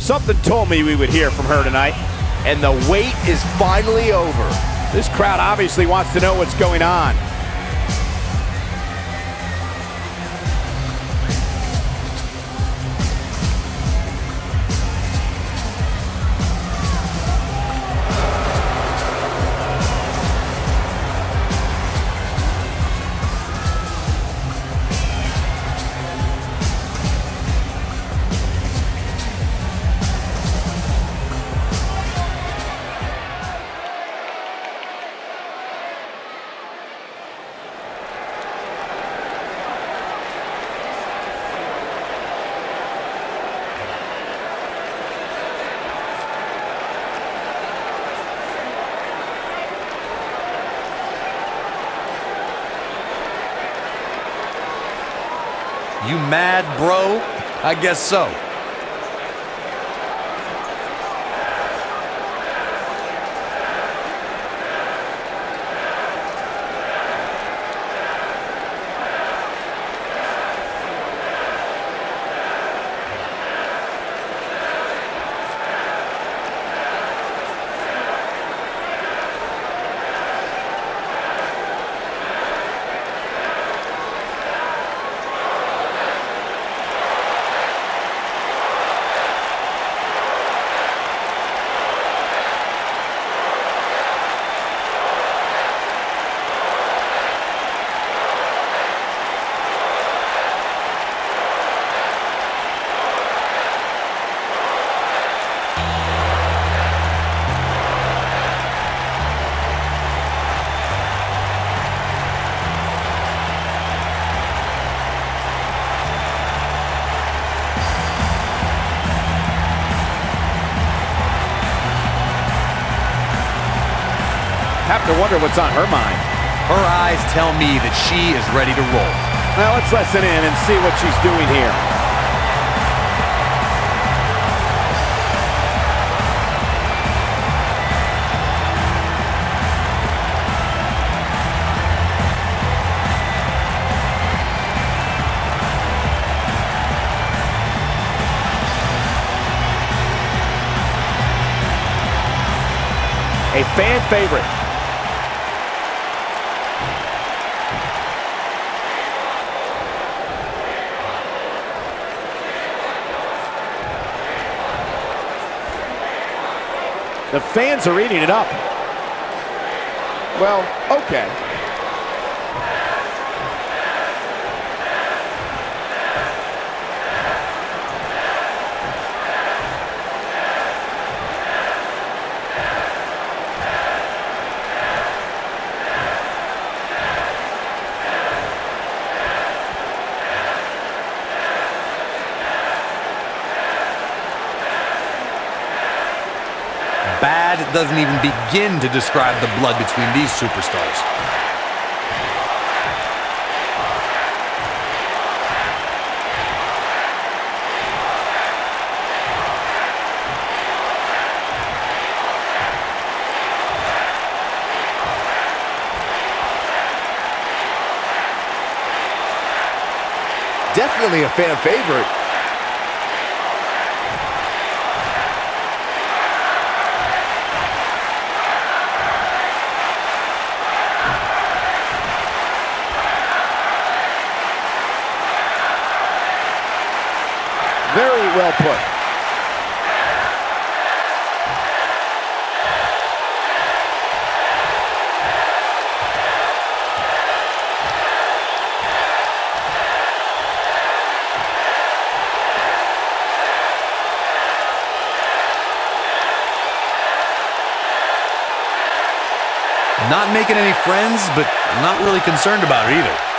Something told me we would hear from her tonight, and the wait is finally over. This crowd obviously wants to know what's going on. You mad, bro? I guess so. Have to wonder what's on her mind. Her eyes tell me that she is ready to roll. Now let's listen in and see what she's doing here. A fan favorite. The fans are eating it up. Well, okay. Bad doesn't even begin to describe the blood between these superstars. Definitely a fan favorite. Very well put. Not making any friends, but not really concerned about it either.